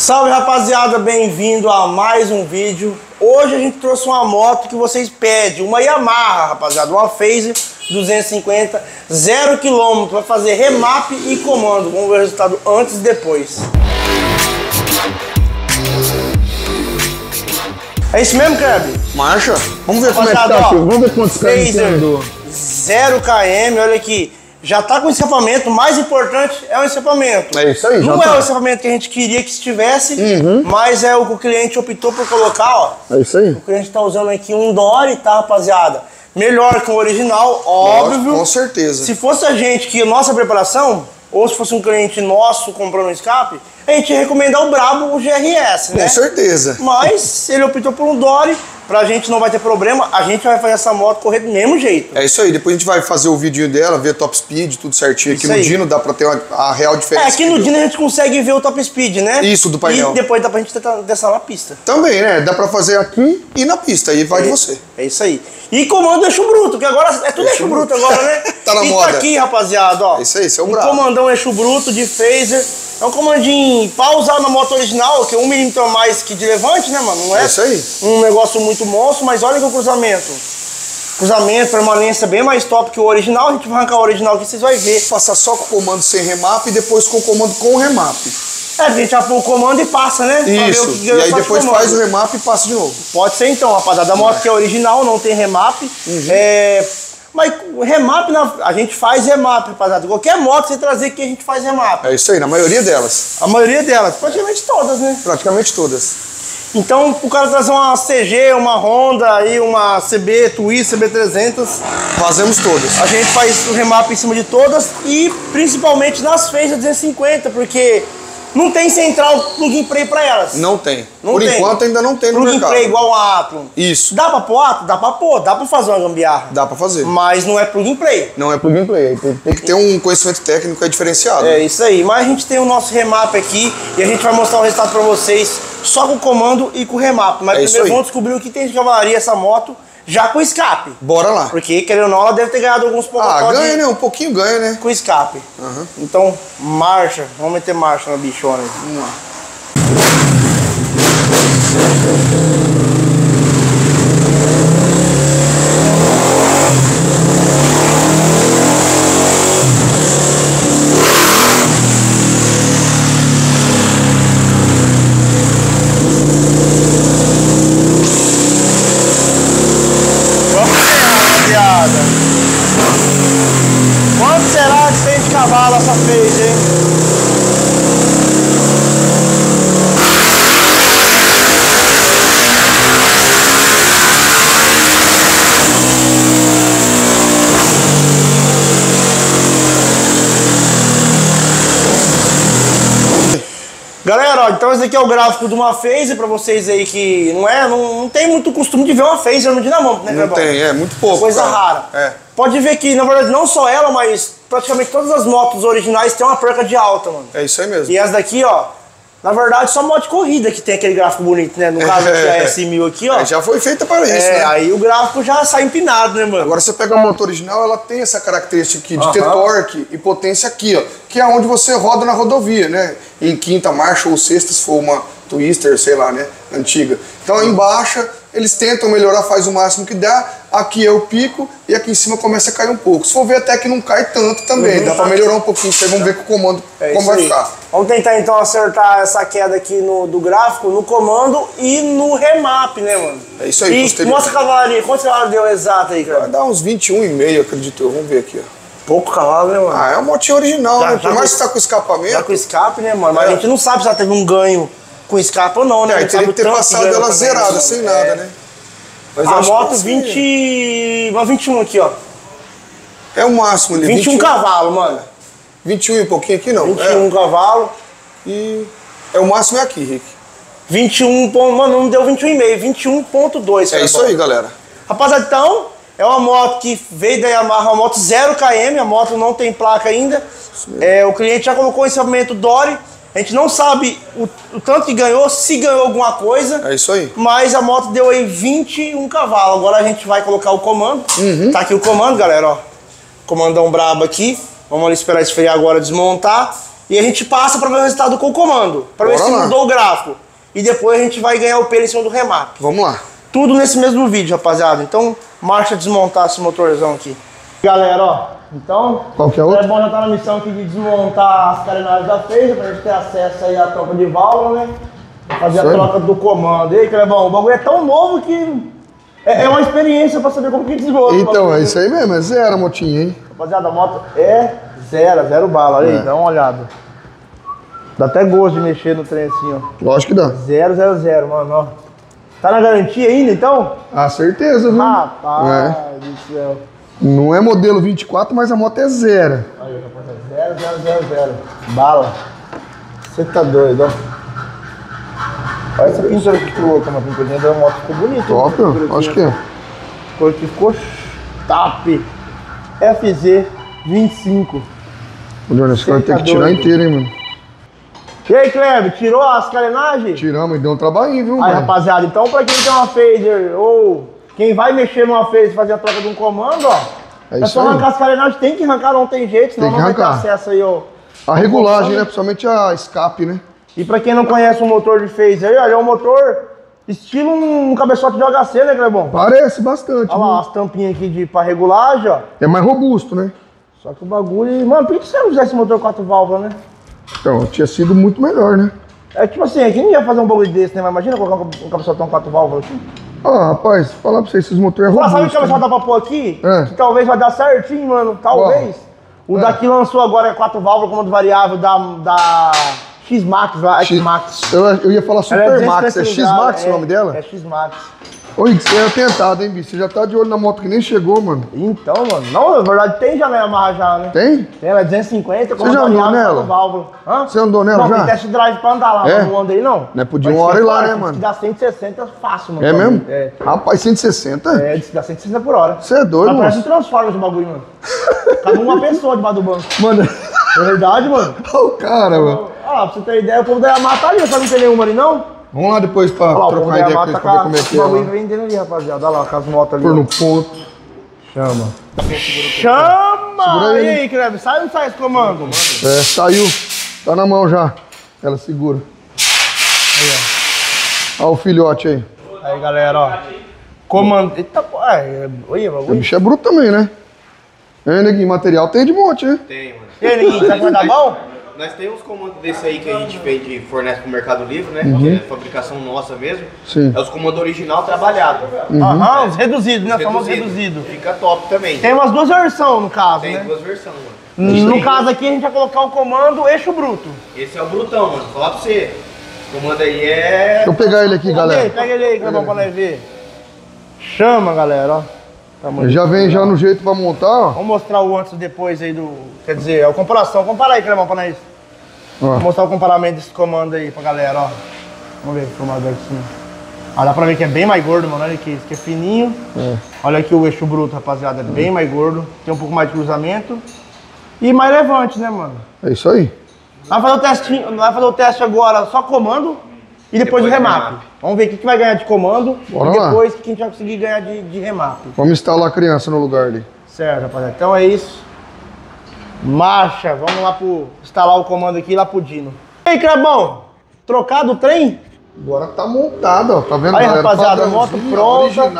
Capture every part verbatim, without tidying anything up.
Salve rapaziada, bem-vindo a mais um vídeo. Hoje a gente trouxe uma moto que vocês pedem, uma Yamaha, rapaziada, uma Fazer duzentos e cinquenta, zero quilômetro, vai fazer remap e comando. Vamos ver o resultado antes e depois. É isso mesmo, Krabi? Marcha. Vamos ver, rapaziada, como é que tá, ó, vamos ver quantos Fazer zero quilômetro, olha aqui. Já tá com encerramento, o mais importante é o encerramento. É isso aí, já Não tá. é o encerramento que a gente queria que estivesse, uhum. mas é o que o cliente optou por colocar, ó. É isso aí. O cliente tá usando aqui um Dori, tá, rapaziada? Melhor que o original, óbvio. Nossa, com certeza. Se fosse a gente que nossa preparação, ou se fosse um cliente nosso comprando um escape, a gente ia recomendar o Bravo, o G R S, né? Com certeza. Mas ele optou por um Dori. Pra gente não vai ter problema, a gente vai fazer essa moto correr do mesmo jeito. É isso aí, depois a gente vai fazer o vídeo dela, ver top speed, tudo certinho. Aqui no Dino dá pra ter uma, a real diferença. É, aqui no Dino a gente consegue ver o top speed, né? Isso, do painel. E depois dá pra gente tentar testar na pista. Também, né? Dá pra fazer aqui e na pista, aí vai de você. É isso aí. E comando eixo bruto, que agora é tudo eixo bruto agora, né? Tá na moda. E tá aqui, rapaziada, ó. É isso aí, isso é um brabo. Comandão eixo bruto de Fazer. É um comandinho pra usar na moto original, que é um milímetro a mais que de levante, né, mano? Não é, é isso aí. Um negócio muito monstro, mas olha que o cruzamento. Cruzamento, permanência bem mais top que o original. A gente vai arrancar o original aqui, vocês vão ver. Passar só com o comando sem remap e depois com o comando com o remap. É, a gente apura o comando e passa, né? Isso, ver o que e aí depois o faz o remap e passa de novo. Pode ser então, rapaziada. A moto é. que é original, não tem remap. Uhum. É... Mas remap, na... a gente faz remap, rapaziada. Qualquer moto que você trazer aqui, a gente faz remap. É isso aí, na maioria delas. A maioria delas, praticamente todas, né? Praticamente todas. Então, o cara trazer uma C G, uma Honda, aí uma C B Twister, C B trezentos. Fazemos todas. A gente faz o remap em cima de todas e principalmente nas Fazer duzentos e cinquenta, porque não tem central plug-in play pra elas. Não tem. Não Por tem. enquanto ainda não tem no plug-in mercado. Plug-in play igual a Atom. Isso. Dá pra pôr Atom? Dá pra pôr. Dá pra fazer uma gambiarra. Dá pra fazer. Mas não é plug-in play. Não é plug-in play. Tem que ter um conhecimento técnico é diferenciado. É isso aí. Mas a gente tem o nosso remap aqui e a gente vai mostrar o resultado pra vocês só com o comando e com o remap. Mas é primeiro vamos descobrir o que tem de cavalaria essa moto já com escape. Bora lá. Porque, querendo ou não, ela deve ter ganhado alguns pontos. Ah, ganha, né? Um pouquinho ganha, né? Com escape. Uhum. Então, marcha. Vamos meter marcha na bichona. Vamos lá. Galera, ó, então esse aqui é o gráfico de uma Fazer pra vocês aí que não é, não, não tem muito costume de ver uma Fazer no dinamômetro, né, Clebão? Não tem, é muito pouco. Coisa cara. rara. É. Pode ver que, na verdade, não só ela, mas praticamente todas as motos originais tem uma perca de alta, mano. É isso aí mesmo. E as daqui, ó, na verdade, só moto de corrida que tem aquele gráfico bonito, né? No caso do G R S mil aqui, ó. É, já foi feita para isso, é, né? Aí o gráfico já sai empinado, né, mano? Agora você pega a moto original, ela tem essa característica aqui de uhum. ter torque e potência aqui, ó. Que é onde você roda na rodovia, né? Em quinta marcha ou sexta, se for uma Twister, sei lá, né? Antiga. Então, em baixa, eles tentam melhorar, faz o máximo que dá. Aqui é o pico e aqui em cima começa a cair um pouco. Se for ver até que não cai tanto também. Uhum. Dá pra melhorar um pouquinho. Vocês vão ver com o comando é como vai ficar. Vamos tentar então acertar essa queda aqui no, do gráfico, no comando e no remap, né, mano? É isso aí. E mostra a cavalaria. Quantos cavalos deu exato aí, cara? Vai dar uns vinte e um e meio, acredito eu. Vamos ver aqui, ó. Pouco cavalo, né, mano? Ah, é uma motinha original, já, né? Por mais que tá com escapamento. Tá com escape, né, mano? Mas é. a gente não sabe se ela teve um ganho com escape ou não, né? É, a gente teria que ter passado ela também, zerada, né? sem nada, é. né? Mas a moto vinte... Uma vinte e um aqui, ó. É o máximo ali. vinte e um, vinte e um cavalos, mano. vinte e um e um pouquinho aqui, não. vinte e um é. cavalos. E... É o máximo é aqui, Rick. vinte e um... Mano, não deu vinte e um e meio. vinte e um ponto dois. É isso aí, galera. Rapaziada, então... É uma moto que veio da Yamaha, uma moto zero quilômetro, a moto não tem placa ainda. É, o cliente já colocou esse encerramento Dori. A gente não sabe o, o tanto que ganhou, se ganhou alguma coisa. É isso aí. Mas a moto deu aí vinte e um cavalos. Agora a gente vai colocar o comando. Uhum. Tá aqui o comando, galera, ó. Comandão brabo aqui. Vamos ali esperar esfriar agora, desmontar. E a gente passa para ver o resultado com o comando, para ver se mudou o gráfico. E depois a gente vai ganhar o pelo em cima do remap. Vamos lá. Tudo nesse mesmo vídeo, rapaziada. Então, marcha desmontar esse motorzão aqui. Galera, ó. Então, qual que é o outro? É bom já estar na missão aqui de desmontar as carenagens da Fazer, pra gente ter acesso aí à troca de válvula, né? Fazer Foi. a troca do comando. E aí, Clebão, o bagulho é tão novo que é, é uma experiência pra saber como que desmonta. Então, é isso aí mesmo. É zero a motinha, hein? Rapaziada, a moto é zero, zero bala. Olha é. aí, dá uma olhada. Dá até gosto de mexer no trem assim, ó. Lógico que dá. Zero, zero, zero, mano, ó. Tá na garantia ainda, então? Ah, certeza, viu? Rapaz é. do céu. Não é modelo vinte e quatro, mas a moto é zero. Olha, a moto é zero, zero, zero, zero. Bala. Você tá doido, ó. Olha essa pintura que tu colocou na pinturinha da moto. Ficou bonita. Top, né? Acho que é. Cor que ficou top. F Z vinte e cinco. Olha, esse cara tem que tirar inteiro, hein, mano. E aí, Kleber, tirou as carenagens? Tiramos e deu um trabalhinho, viu? Aí, mano, rapaziada, então pra quem tem uma Fazer ou quem vai mexer numa Fazer e fazer a troca de um comando, ó, é, é só arrancar aí. As carenagens, tem que arrancar, não tem jeito, senão tem que não arrancar. Vai ter acesso aí, ó. A regulagem, né? Principalmente a escape, né? E pra quem não conhece o motor de Fazer, olha, é um motor estilo um cabeçote de H C, né, Clebão? Parece bastante. Olha lá, as tampinhas aqui de, pra regulagem, ó. É mais robusto, né? Só que o bagulho... Mano, por que você não usar esse motor quatro válvulas, né? Então, tinha sido muito melhor, né? É tipo assim, quem ia fazer um bagulho desse, né? Mas imagina colocar um, um cabeçotão quatro válvulas aqui. Ah, rapaz, falar pra vocês, esses motores é robusto. Sabe o cabeçotão pra pôr aqui? É. Que talvez vai dar certinho, mano. Talvez. Uau. O é. daqui lançou agora quatro válvulas, comando variável da, da X-Max lá, X-Max. Eu, eu ia falar Super Max, é X-Max é, o nome dela? É X-Max. Oi, você é atentado, hein, bicho? Você já tá de olho na moto que nem chegou, mano. Então, mano. Não, na verdade tem já na Yamaha já, né? Tem? Tem, ela é duzentos e cinquenta, com a válvula. Hã? Você andou nela não, já? Não, tem test drive pra andar lá, é? Não anda aí não. Não é, podia uma hora ir lá, né, mano? Dá cento e sessenta fácil, mano. É mesmo? É. Rapaz, cento e sessenta? É, dá cento e sessenta por hora. Você é doido, mano. Parece um Transformers o bagulho, mano. Cabe uma pessoa debaixo do banco. Mano. É verdade, mano. Olha o cara, mano. Ah, pra você ter ideia, o povo da Yamaha tá ali, sabe, não tem nenhuma ali não? Vamos lá depois pra lá, trocar ideia com eles pra ver como é que é. O bagulho vendendo ali, rapaziada. Olha lá, com as motos ali. Por no ponto. Chama. Chama! E aí, Kleber, sai ou não sai esse comando? É, saiu. Tá na mão já. Ela segura. Aí, ó. Olha o filhote aí. Aí, galera, ó. Comando. Eita, pô. Olha, bagulho. O bicho é bruto também, né? É, neguinho, material tem de monte, né? Tem, mano. E aí, neguinho, sabe que vai dar bom? Nós temos uns comandos desse aí que a gente vende, fornece pro Mercado Livre, né? Uhum. É fabricação nossa mesmo. Sim. É os comandos original trabalhado. Uhum. Aham, os reduzidos, né? Reduzido. Somos reduzidos. Fica top também. Tem umas duas versões no caso, Tem né? Tem duas versões, mano. No tem... caso aqui a gente vai colocar o comando eixo bruto. Esse é o brutão, mano. Vou falar pra você. O comando aí é... Deixa eu pegar ele aqui, Pô, galera. Aí, pega ele aí, Clebão, pra nós ver. Chama, galera, ó. Tamanho já vem já no jeito pra montar, ó. Vamos mostrar o antes e depois aí do... Quer dizer, é a comparação. Compara aí, Clebão, pra nós. Vou mostrar o comparamento desse comando aí pra galera, ó. Vamos ver o comando aqui. Ah, dá pra ver que é bem mais gordo, mano. Olha aqui, esse aqui é fininho. É. Olha aqui o eixo bruto, rapaziada. É bem é. mais gordo. Tem um pouco mais de cruzamento. E mais levante, né, mano? É isso aí. Vai fazer o testinho, vai fazer o teste agora só comando e depois, depois o remap. remap. Vamos ver o que, que vai ganhar de comando Bora e depois o que a gente vai conseguir ganhar de, de remap. Vamos instalar a criança no lugar ali. Certo, rapaziada. Então é isso. Marcha, vamos lá pro instalar o comando aqui lá pro Dino. E aí, Clebão, trocado o trem? Agora tá montado, ó. Tá vendo, aí, galera? Rapaziada, moto pronta.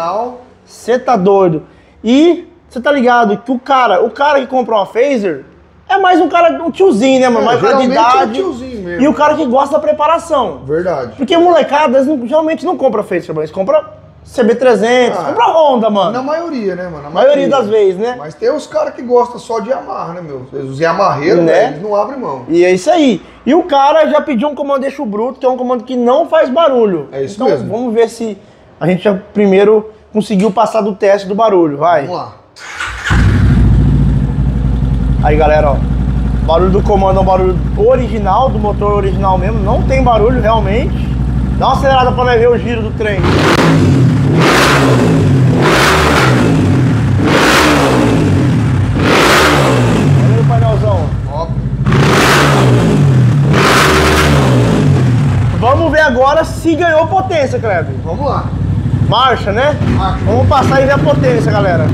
Você tá doido. E você tá ligado que o cara, o cara que comprou uma Fazer é mais um cara, um tiozinho, né, mano? É, mais pra idade. É tiozinho mesmo. E o cara que gosta da preparação. Verdade. Porque molecada, eles não, geralmente não compra Fazer, eles compram C B trezentos, ah, compra Honda, mano. Na maioria, né, mano? Na maioria, maioria das vezes, né? Mas tem os caras que gostam só de Yamaha, né, meu? Os Yamarreiros, né? Eles não abrem mão. E é isso aí. E o cara já pediu um comando eixo bruto, que é um comando que não faz barulho. É isso então, mesmo. Então vamos ver se a gente já primeiro conseguiu passar do teste do barulho, vai. Vamos lá. Aí, galera, ó. O barulho do comando é um barulho original, do motor original mesmo. Não tem barulho, realmente. Dá uma acelerada pra nós ver o giro do trem. Olha o painelzão. Óbvio. Vamos ver agora se ganhou potência, Kleber. Vamos lá. Marcha, né? Marcha. Vamos passar e ver a potência, galera.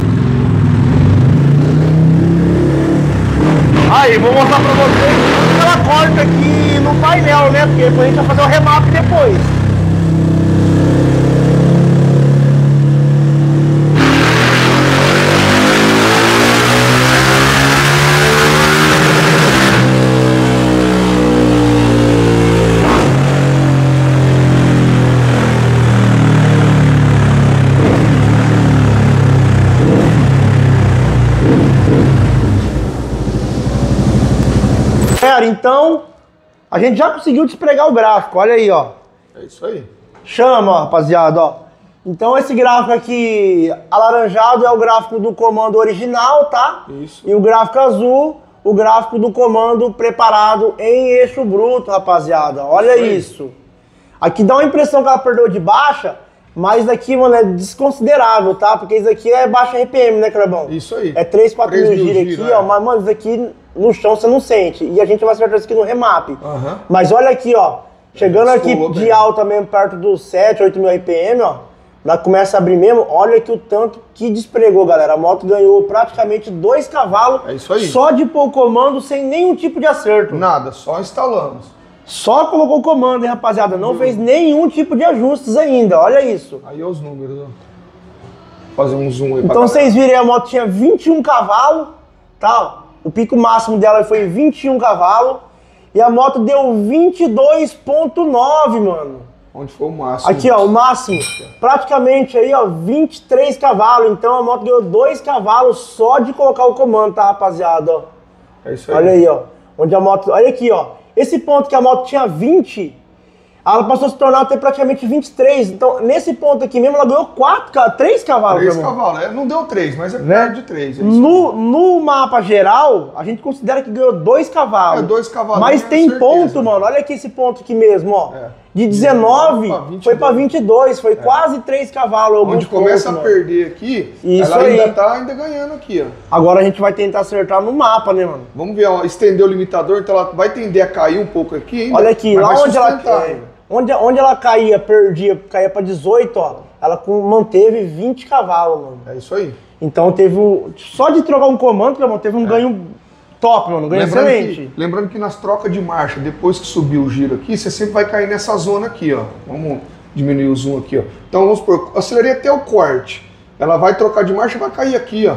Aí, vou mostrar pra vocês. corta aqui no painel, né? Porque depois a gente vai fazer o remap depois. Então, a gente já conseguiu despregar o gráfico, olha aí, ó. É isso aí. Chama, ó, rapaziada, ó. Então esse gráfico aqui alaranjado é o gráfico do comando original, tá? Isso. E o gráfico azul, o gráfico do comando preparado em eixo bruto, rapaziada. Olha isso. isso. Aqui dá uma impressão que ela perdeu de baixa, mas daqui, mano, é desconsiderável, tá? Porque isso aqui é baixa R P M, né, Clebão? Isso aí. É três, quatro mil giro aqui, né? Ó, mas, mano, isso aqui... No chão você não sente. E a gente vai acertar isso aqui no remap. Uhum. Mas olha aqui, ó. Chegando aqui de bem. alta mesmo, perto dos sete, oito mil R P M, ó. Lá começa a abrir mesmo. Olha aqui o tanto que despregou, galera. A moto ganhou praticamente dois cavalos. É isso aí. Só de pôr o comando, sem nenhum tipo de acerto. Nada, só instalamos. Só colocou o comando, hein, rapaziada. Não hum. fez nenhum tipo de ajustes ainda. Olha isso. Aí é os números, ó. Fazer um zoom aí. Então vocês viram aí, a moto tinha vinte e um cavalos, tal. O pico máximo dela foi vinte e um cavalos e a moto deu vinte e dois ponto nove, mano. Onde foi o máximo? Aqui, ó, o máximo. Praticamente aí, ó, vinte e três cavalos. Então a moto ganhou dois cavalos só de colocar o comando, tá, rapaziada? Ó. É isso aí. Olha aí, ó. Onde a moto... Olha aqui, ó. Esse ponto que a moto tinha vinte, ela passou a se tornar até praticamente vinte e três. Então, nesse ponto aqui mesmo, ela ganhou três cavalos. três cavalos, é, não deu três, mas é né? perto de três. É no, no mapa geral, a gente considera que ganhou dois cavalos. É, dois cavalos. Mas tem certeza, ponto, mano. Olha aqui esse ponto aqui mesmo, ó. É. De dezenove foi para vinte e dois, foi é. quase três cavalos. Onde começa ponto, a mano. perder aqui, Isso ela aí. ainda tá ainda ganhando aqui, ó. Agora a gente vai tentar acertar no mapa, né, mano? Vamos ver, ó, estender o limitador, então ela vai tender a cair um pouco aqui ainda. Olha aqui, lá onde ela cai. Onde, onde ela caía, perdia, caía pra dezoito, ó, ela manteve vinte cavalos, mano. É isso aí. Então teve um... Só de trocar um comando, mano, teve um é. ganho top, mano, um ganho lembrando excelente. Que, lembrando que nas trocas de marcha, depois que subir o giro aqui, você sempre vai cair nessa zona aqui, ó. Vamos diminuir o zoom aqui, ó. Então vamos supor, acelerei até o corte. Ela vai trocar de marcha e vai cair aqui, ó.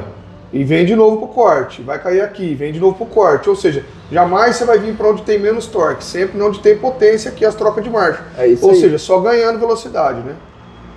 E vem de novo pro corte, vai cair aqui, vem de novo pro corte, ou seja, jamais você vai vir para onde tem menos torque, sempre onde tem potência aqui as trocas de marcha. É isso Ou aí. seja, só ganhando velocidade, né?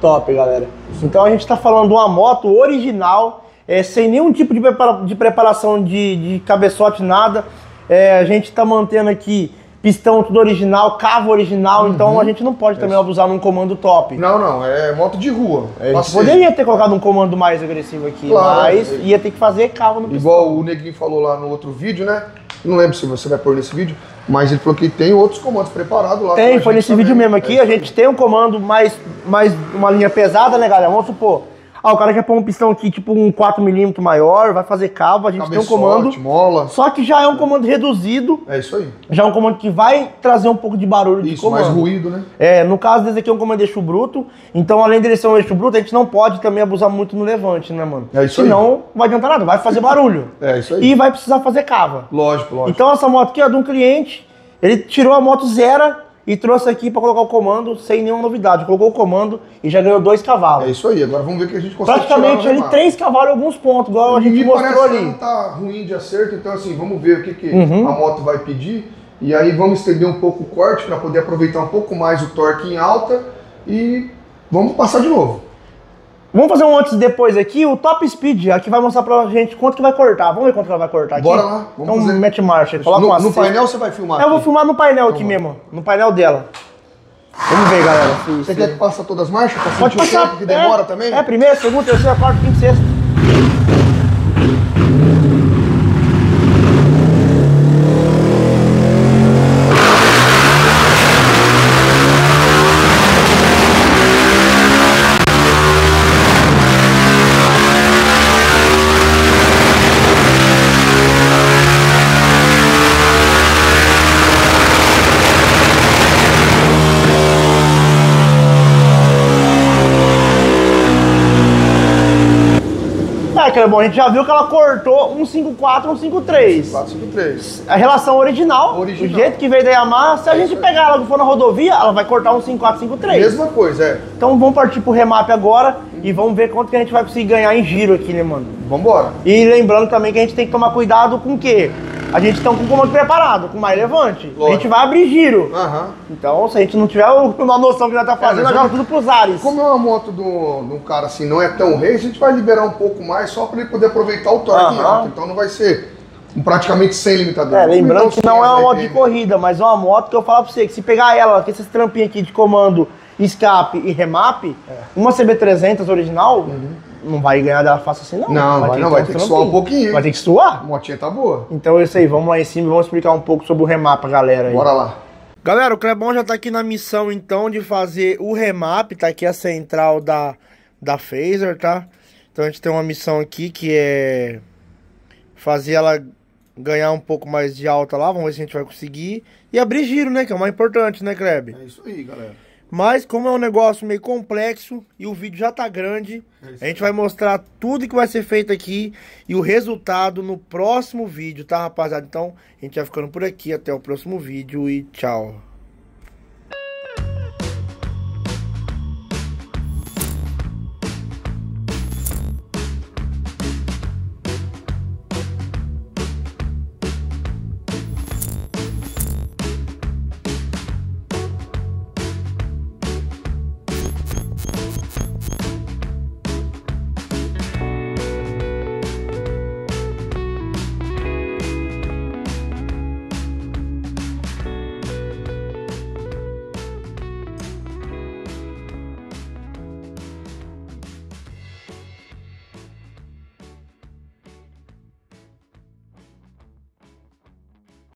Top, galera. Então a gente tá falando de uma moto original, é, sem nenhum tipo de, prepara de preparação de, de cabeçote, nada. É, a gente tá mantendo aqui pistão tudo original, cavo original, uhum. então a gente não pode também Isso. abusar num comando top. Não, não, é moto de rua. É, poderia ter colocado um comando mais agressivo aqui, claro, mas é. ia ter que fazer cavo no pistão. Igual o Neguinho falou lá no outro vídeo, né? Não lembro se você vai pôr nesse vídeo, mas ele falou que tem outros comandos preparados lá. Tem, foi nesse também. vídeo mesmo aqui, é. a gente tem um comando mais, mais uma linha pesada, né, galera? Vamos supor, ah, o cara quer pôr um pistão aqui, tipo um quatro milímetros maior, vai fazer cabo, a gente Cabeçote, tem um comando. Mola. Só que já é um comando reduzido. É isso aí. Já é um comando que vai trazer um pouco de barulho isso, de comando. mais ruído, né? É, no caso desse aqui é um comando de eixo bruto. Então, além de ele ser um eixo bruto, a gente não pode também abusar muito no levante, né, mano? É isso Senão, aí. Senão, não vai adiantar nada, vai fazer barulho. É isso aí. E vai precisar fazer cava. Lógico, lógico. Então, essa moto aqui é de um cliente, ele tirou a moto zero. E trouxe aqui para colocar o comando sem nenhuma novidade. Colocou o comando e já ganhou dois cavalos. É isso aí, agora vamos ver que a gente consegue Praticamente ele três cavalos em alguns pontos, igual a gente Me mostrou ali. Não tá ruim de acerto, então assim, vamos ver o que, que uhum. a moto vai pedir. E aí vamos estender um pouco o corte para poder aproveitar um pouco mais o torque em alta. E vamos passar de novo. Vamos fazer um antes e depois aqui, o top speed, aqui vai mostrar pra gente quanto que vai cortar. Vamos ver quanto ela vai cortar aqui. Bora lá, vamos então, fazer. Mete marcha, coloca uma. No, no painel você vai filmar? É, eu vou filmar no painel então, aqui mano. mesmo, no painel dela. Vamos ver, galera. Se, você se... quer que passe todas as marchas? Pra Pode passar. O tempo que demora é, também? É, primeira, segunda, terceira, quarta, quinta, sexta. Clebão, a gente já viu que ela cortou um cinco quatro, um cinco três. um cinco quatro, um cinco três. A relação original, original, do jeito que veio da Yamaha, se a é gente pegar ela que for na rodovia, ela vai cortar um cinco quatro, um cinco três. Mesma coisa, é. Então vamos partir pro remap agora hum. e vamos ver quanto que a gente vai conseguir ganhar em giro aqui, né, mano? Vambora. E lembrando também que a gente tem que tomar cuidado com o quê? A gente está com o comando preparado, com mais levante. Lógico. A gente vai abrir giro. Uhum. Então, se a gente não tiver uma noção que nós tá fazendo, é, nós joga tudo pros ares. Como é uma moto de um cara assim, não é tão rei, a gente vai liberar um pouco mais só para ele poder aproveitar o torque uhum. alto. Então não vai ser praticamente sem limitador. É, lembrando que não é uma moto de corrida, mas é uma moto que eu falo para você, que se pegar ela, com esses trampinhos aqui de comando, escape e remap, é. uma C B trezentos original... Uhum. Não vai ganhar dela fácil assim, não. Não, vai, vai, não, vai ter que suar um pouquinho. Vai ter que suar? A motinha tá boa. Então é isso aí, vamos lá em cima e vamos explicar um pouco sobre o remap, galera. Aí. Bora lá. Galera, o Clebão já tá aqui na missão, então, de fazer o remap. Tá aqui a central da, da Fazer, tá? Então a gente tem uma missão aqui que é fazer ela ganhar um pouco mais de alta lá. Vamos ver se a gente vai conseguir. E abrir giro, né? Que é o mais importante, né, Kleber? É isso aí, galera. Mas como é um negócio meio complexo e o vídeo já tá grande, a gente vai mostrar tudo que vai ser feito aqui e o resultado no próximo vídeo, tá, rapaziada? Então, a gente vai ficando por aqui, até o próximo vídeo e tchau.